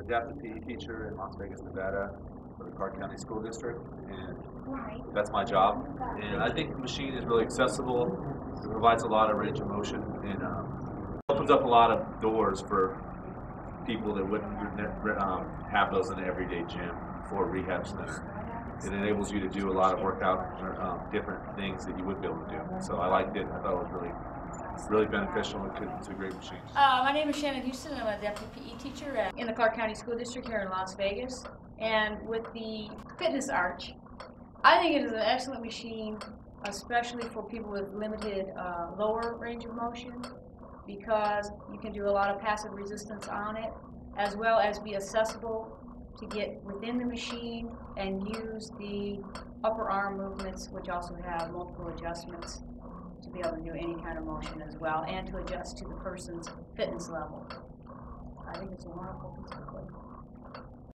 adapted PE teacher in Las Vegas, Nevada, for the Clark County School District, and that's my job. And I think the machine is really accessible. It provides a lot of range of motion, and opens up a lot of doors for people that wouldn't have those in the everyday gym or rehab center. It enables you to do a lot of workout, different things that you would be able to do. So I liked it. I thought it was really beneficial to great machines. My name is Shannon Houston. I'm a deputy PE teacher in the Clark County School District here in Las Vegas. And with the Fitness Arch, I think it is an excellent machine, especially for people with limited lower range of motion, because you can do a lot of passive resistance on it, as well as be accessible to get within the machine and use the upper arm movements, which also have multiple adjustments to be able to do any kind of motion as well, and to adjust to the person's fitness level. I think it's a wonderful piece of equipment.